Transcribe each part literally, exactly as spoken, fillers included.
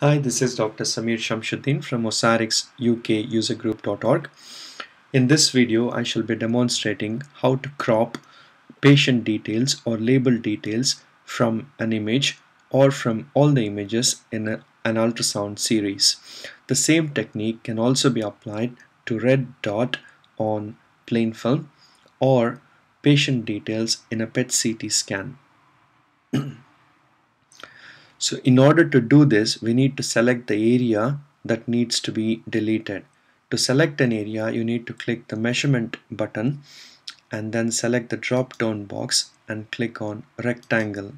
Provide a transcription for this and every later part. Hi, this is Doctor Sameer Shamshuddin from osirix u k user group dot org. In this video, I shall be demonstrating how to crop patient details or label details from an image or from all the images in a, an ultrasound series. The same technique can also be applied to red dot on plain film or patient details in a P E T C T scan. So in order to do this, we need to select the area that needs to be deleted. To select an area, you need to click the measurement button and then select the drop down box and click on rectangle.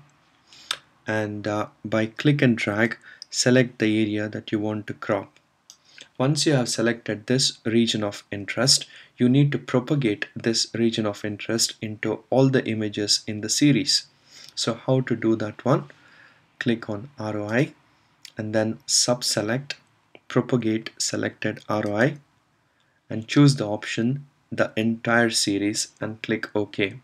And uh, by click and drag, select the area that you want to crop. Once you have selected this region of interest, you need to propagate this region of interest into all the images in the series. So how to do that one? Click on R O I and then sub-select propagate selected R O I and choose the option the entire series and click OK.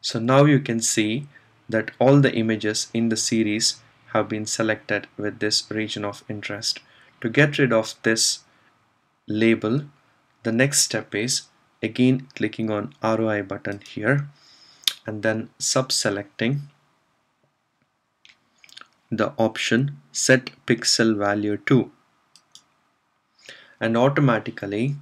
So now you can see that all the images in the series have been selected with this region of interest. To get rid of this label, the next step is again clicking on R O I button here and then sub-selecting the option set pixel value to, and automatically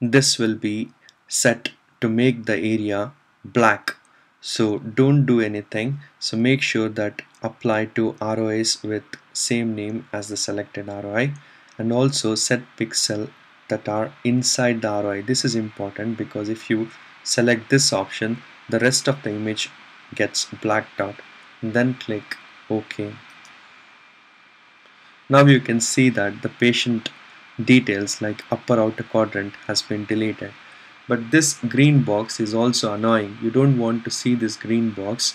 this will be set to make the area black. So don't do anything. So make sure that apply to R O Is with same name as the selected R O I, and also set pixel that are inside the R O I. This is important because if you select this option, the rest of the image gets blacked out. Then click OK. Now you can see that the patient details like upper outer quadrant has been deleted. But this green box is also annoying. You don't want to see this green box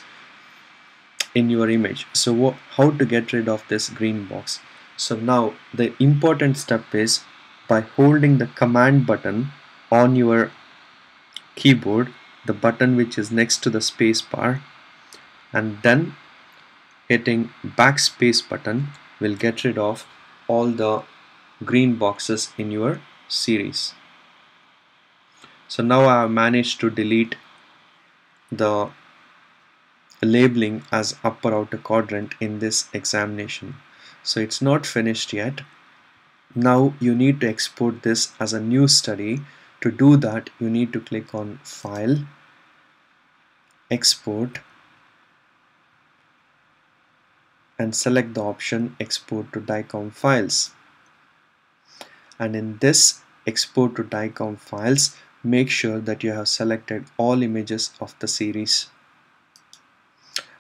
in your image. So how to get rid of this green box? So now the important step is by holding the command button on your keyboard, the button which is next to the space bar, and then hitting backspace button will get rid of all the green boxes in your series. So now I have managed to delete the labeling as upper outer quadrant in this examination. So it's not finished yet. Now you need to export this as a new study. To do that, you need to click on File, Export, and select the option export to DICOM files, and in this export to DICOM files, make sure that you have selected all images of the series,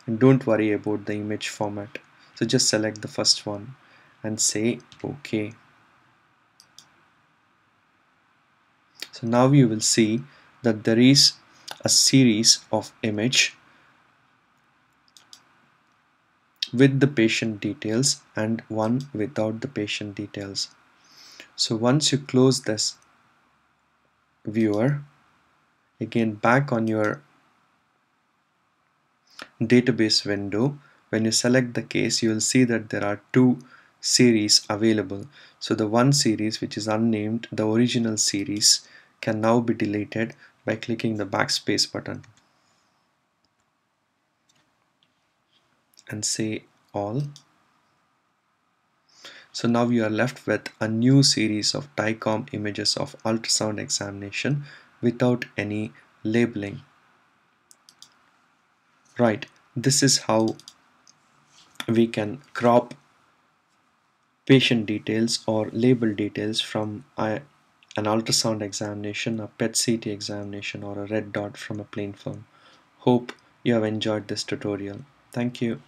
and don't worry about the image format. So just select the first one and say OK. So now you will see that there is a series of image with the patient details and one without the patient details. So once you close this viewer, again back on your database window, when you select the case, you will see that there are two series available. So the one series which is unnamed, the original series, can now be deleted by clicking the backspace button and say all. So now you are left with a new series of DICOM images of ultrasound examination without any labeling. Right, this is how we can crop patient details or label details from a, an ultrasound examination, a P E T C T examination, or a red dot from a plain film. Hope you have enjoyed this tutorial. Thank you.